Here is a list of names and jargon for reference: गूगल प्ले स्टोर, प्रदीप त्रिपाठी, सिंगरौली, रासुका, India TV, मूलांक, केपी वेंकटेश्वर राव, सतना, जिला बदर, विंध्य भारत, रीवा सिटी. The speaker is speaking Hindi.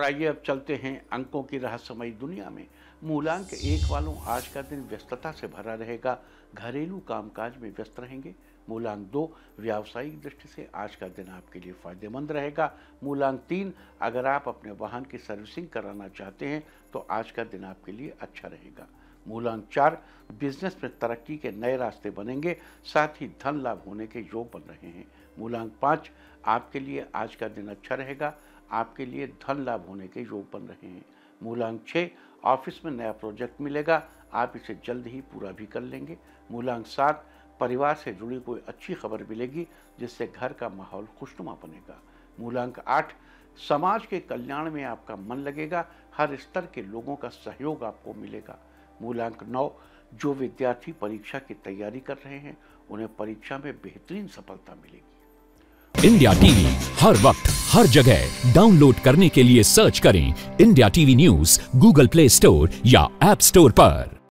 और आइए अब चलते हैं अंकों की रहस्यमयी दुनिया में। मूलांक एक वालों आज का दिन व्यस्तता से भरा रहेगा, घरेलू कामकाज में व्यस्त रहेंगे। मूलांक दो, व्यावसायिक दृष्टि से आज का दिन आपके लिए फायदेमंद रहेगा। मूलांक तीन, अगर आप अपने वाहन की सर्विसिंग कराना चाहते हैं तो आज का दिन आपके लिए अच्छा रहेगा। मूलांक चार, बिजनेस में तरक्की के नए रास्ते बनेंगे, साथ ही धन लाभ होने के योग बन रहे हैं। मूलांक पाँच, आपके लिए आज का दिन अच्छा रहेगा, आपके लिए धन लाभ होने के योग बन रहे हैं। मूलांक छः, ऑफिस में नया प्रोजेक्ट मिलेगा, आप इसे जल्द ही पूरा भी कर लेंगे। मूलांक सात, परिवार से जुड़ी कोई अच्छी खबर मिलेगी जिससे घर का माहौल खुशनुमा बनेगा। मूलांक आठ, समाज के कल्याण में आपका मन लगेगा, हर स्तर के लोगों का सहयोग आपको मिलेगा। मूलांक नौ, जो विद्यार्थी परीक्षा की तैयारी कर रहे हैं उन्हें परीक्षा में बेहतरीन सफलता मिलेगी। इंडिया टीवी हर वक्त हर जगह डाउनलोड करने के लिए सर्च करें India TV news गूगल प्ले स्टोर या ऐप स्टोर पर।